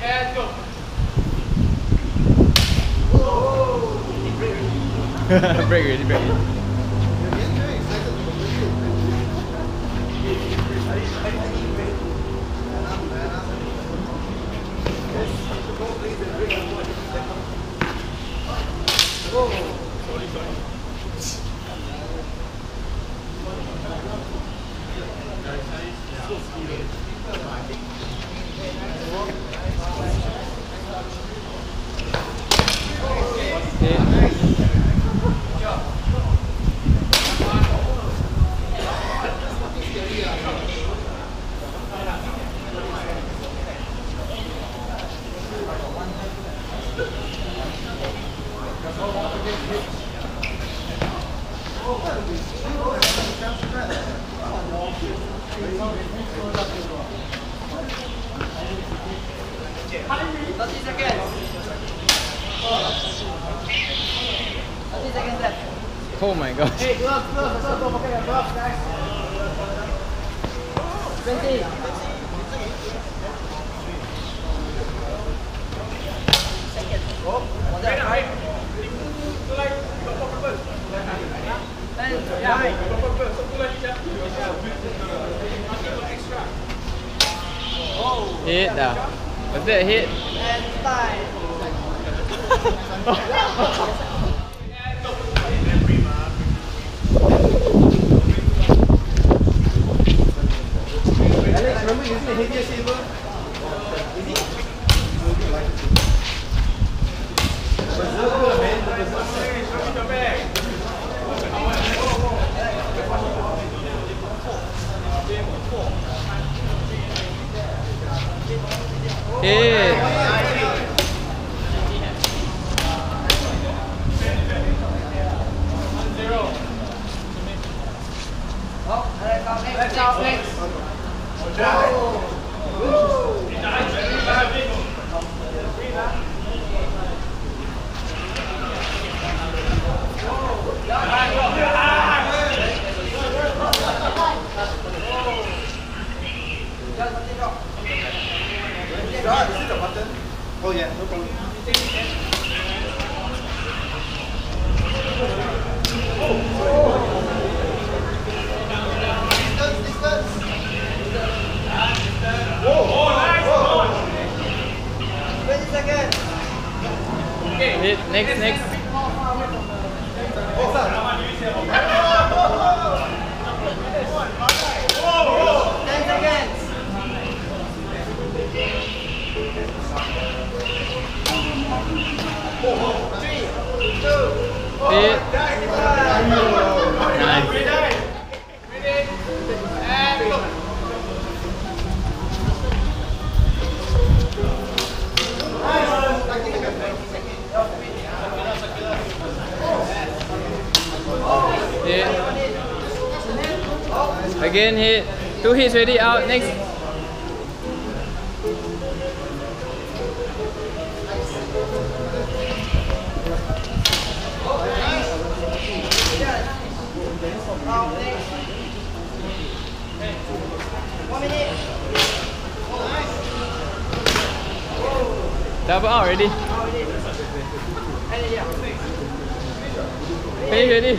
pass, go. Whoa! Breaker. Oh my gosh. Hey, gloves, don't forget your gloves, guys. 20. Second. Oh, that right. Oh. Hit that. Was that a hit? And five. Oh yeah, no problem. Distance. Next. Again hit, two hits ready out, next. Double out already. Finish ready.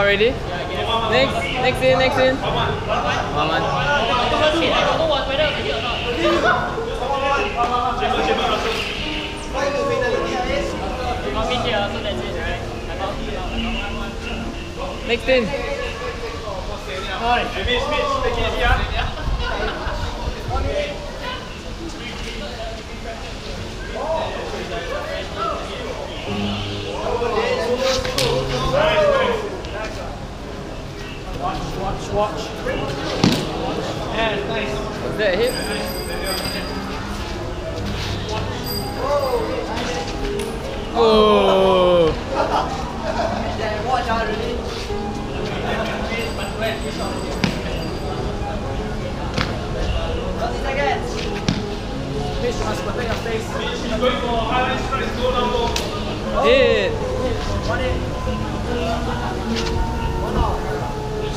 already? Next in. One. Next in. Watch. Yeah, nice. Was that a hit? Oh! Watch out, really. Fish must protect your face. Fish is going for high line strikes, low down low. Hit! 1 out.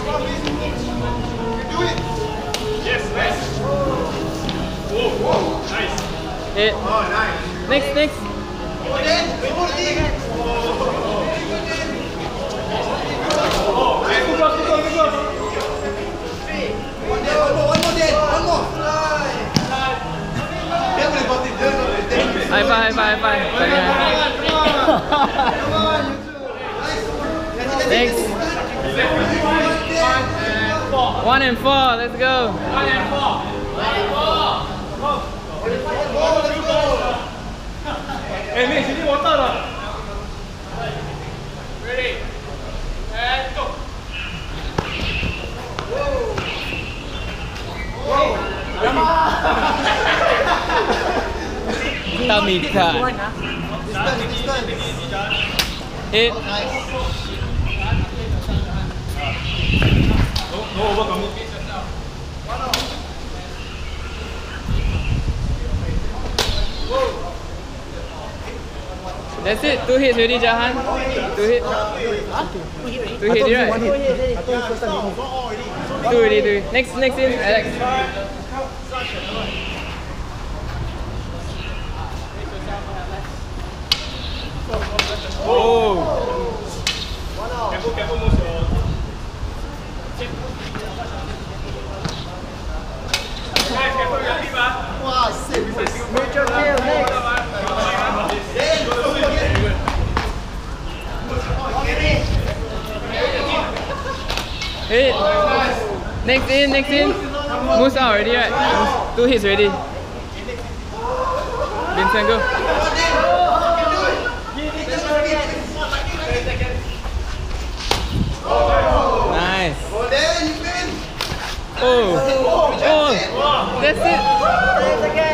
You do it! Yes, nice! Whoa, nice! Hit! Oh, nice! Next! One more! High five! Thanks! 1 and 4, let's go. 1 and 4. Hey, mate, you need water, lah. Ready? And go. Whoa. Tummy cut. Distance. Hit. No overcoming. That's it. 2 hits already, Jahan. 2 hits. Huh? 2 hits, right? 1 hit. Two already. Next in, Alex. Oh! Hit. Next in. Moose out already, right? 2 hits already. Vincent, go. Nice. Oh. That's it.